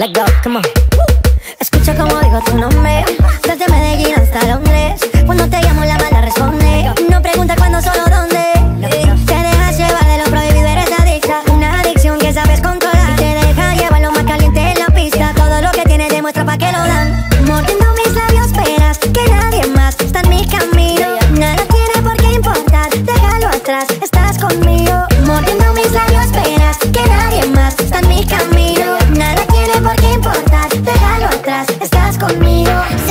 let go, come on. Escucha como digo tu nombre, desde Medellín hasta Londres. Cuando te llamo la mala responde, no pregunta cuándo, solo dónde. Te dejas llevar de lo prohibido, eres adicta, una adicción que sabes controlar. Y te deja llevar lo más caliente en la pista, todo lo que tienes demuestra pa' que lo dan. Mordiendo mis labios verás que nadie más está en mi camino. Nada tiene por qué importar, déjalo atrás, estás conmigo. Mordiendo mis labios verás que nadie más está en mi camino. Nada tiene por qué importar, déjalo atrás, estás conmigo.